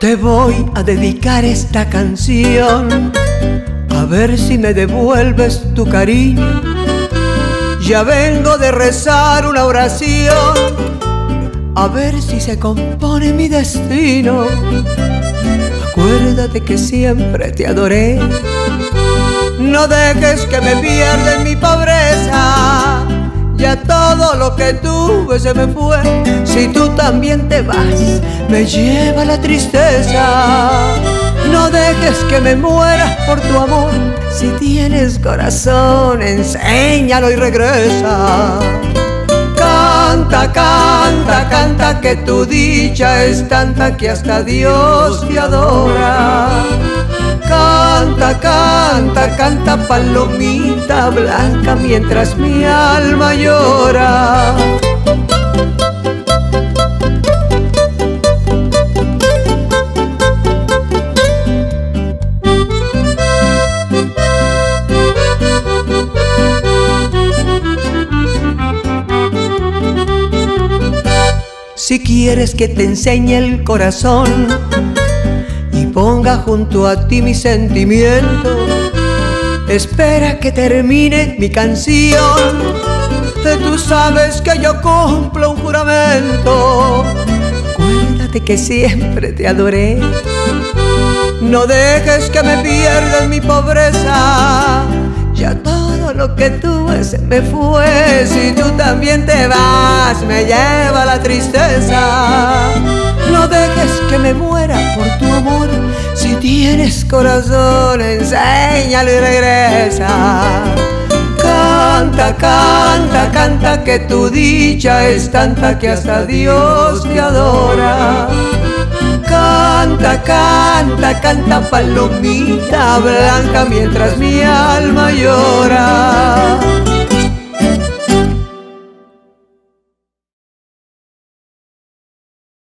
Te voy a dedicar esta canción, a ver si me devuelves tu cariño. Ya vengo de rezar una oración, a ver si se compone mi destino. Acuérdate que siempre te adoré, no dejes que me pierda en mi pobreza. Ya todo lo que tuve se me fue, si tú también te vas, me lleva la tristeza. No dejes que me muera por tu amor, si tienes corazón, enséñalo y regresa. Canta, canta, canta, que tu dicha es tanta que hasta Dios te adora. Canta, canta, canta, palomita blanca, mientras mi alma llora. Si quieres que te enseñe el corazón y ponga junto a ti mi sentimiento, espera que termine mi canción. Tú sabes que yo cumplo un juramento. Acuérdate que siempre te adoré, no dejes que me pierda en mi pobreza. Ya todo lo que tuve se me fue, si tú también te vas, me lleva la tristeza. No dejes que me muera por tu amor, si tienes corazón, enséñalo y regresa. Canta, canta, canta, que tu dicha es tanta que hasta Dios te adora. Canta, canta, canta, palomita blanca, mientras mi alma